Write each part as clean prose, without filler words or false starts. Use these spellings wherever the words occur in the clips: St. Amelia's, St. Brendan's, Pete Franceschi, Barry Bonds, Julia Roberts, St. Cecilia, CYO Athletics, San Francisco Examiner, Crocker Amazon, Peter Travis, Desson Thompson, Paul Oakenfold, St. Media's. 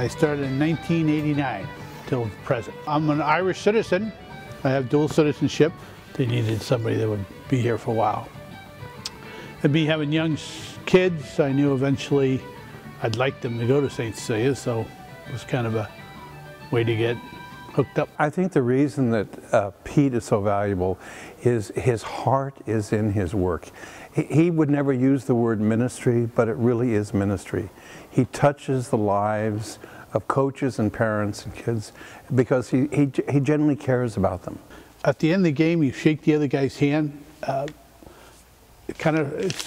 I started in 1989 till present. I'm an Irish citizen. I have dual citizenship. They needed somebody that would be here for a while. And me having young kids, I knew eventually I'd like them to go to St. Cecilia, so it was kind of a way to get hooked up. I think the reason that Pete is so valuable is his heart is in his work. He would never use the word ministry, but it really is ministry. He touches the lives of coaches and parents and kids because he genuinely cares about them. At the end of the game, you shake the other guy's hand. It's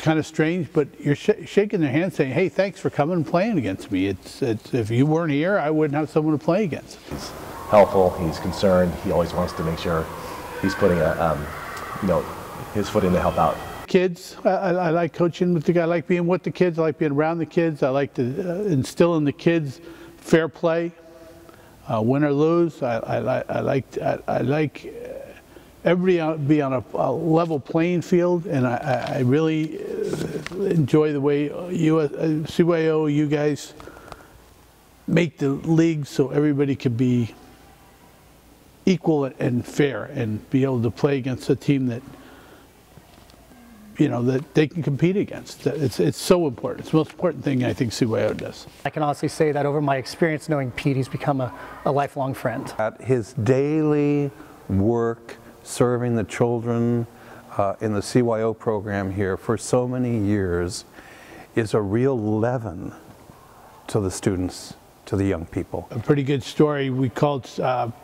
kind of strange, but you're shaking their hand saying, hey, thanks for coming and playing against me. If you weren't here, I wouldn't have someone to play against. He's helpful, he's concerned, he always wants to make sure he's putting a, his foot in to help out. Kids, I like coaching with the guy. I like being with the kids, I like being around the kids, I like to instill in the kids fair play, win or lose. I like everybody be on a level playing field, and I really enjoy the way CYO, you guys make the league so everybody could be equal and fair and be able to play against a team that, you know, that they can compete against. It's so important. It's the most important thing I think CYO does. I can honestly say that over my experience knowing Pete, he's become a lifelong friend. At his daily work, serving the children in the CYO program here for so many years is a real leaven to the students, to the young people. A pretty good story. We called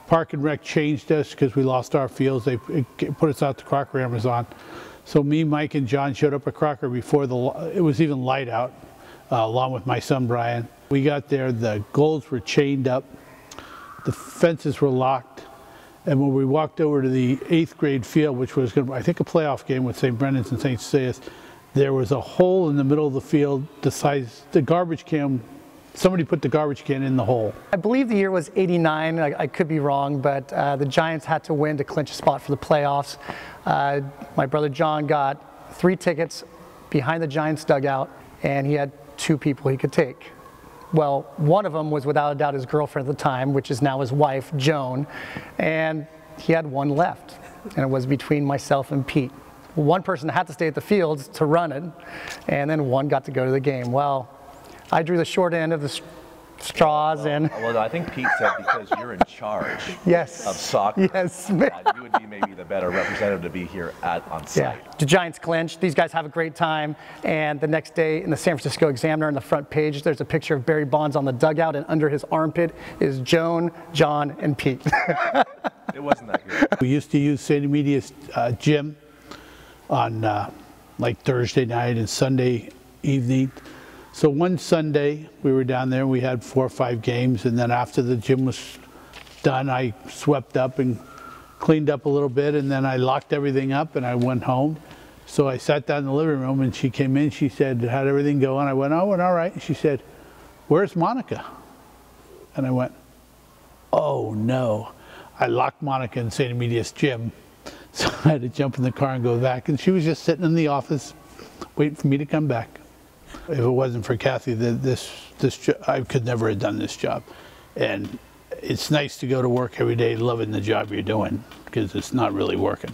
Park and Rec changed us because we lost our fields. They put us out to Crocker Amazon. So me, Mike, and John showed up at Crocker before it was even light out, along with my son Brian. We got there, the goals were chained up, the fences were locked, and when we walked over to the 8th grade field, which was going to, I think, a playoff game with St. Brendan's and St. Cecilia's, there was a hole in the middle of the field the size, the garbage can, somebody put the garbage can in the hole. I believe the year was 89, I could be wrong, but the Giants had to win to clinch a spot for the playoffs. My brother John got 3 tickets behind the Giants dugout, and he had 2 people he could take. Well, one of them was without a doubt his girlfriend at the time, which is now his wife, Joan, and he had 1 left, and it was between myself and Pete. 1 person had to stay at the fields to run it, and then 1 got to go to the game. Well, I drew the short end of the straws, and... Well, I think Pete said because you're in charge yes. of soccer, yes. You would be maybe the better representative to be here on site. Yeah. The Giants clinched. These guys have a great time, and the next day in the San Francisco Examiner on the front page, there's a picture of Barry Bonds on the dugout, and under his armpit is Joan, John, and Pete. It wasn't that good. We used to use St. Media's gym on like Thursday night and Sunday evening. So one Sunday, we were down there, we had 4 or 5 games, and then after the gym was done, I swept up and cleaned up a little bit, and then I locked everything up and I went home. So I sat down in the living room and she came in, she said, how'd everything go? And I went, oh, and all right. And she said, where's Monica? And I went, oh no. I locked Monica in St. Amelia's gym. So I had to jump in the car and go back, and she was just sitting in the office waiting for me to come back. If it wasn't for Kathy, I could never have done this job. And it's nice to go to work every day loving the job you're doing, because it's not really working.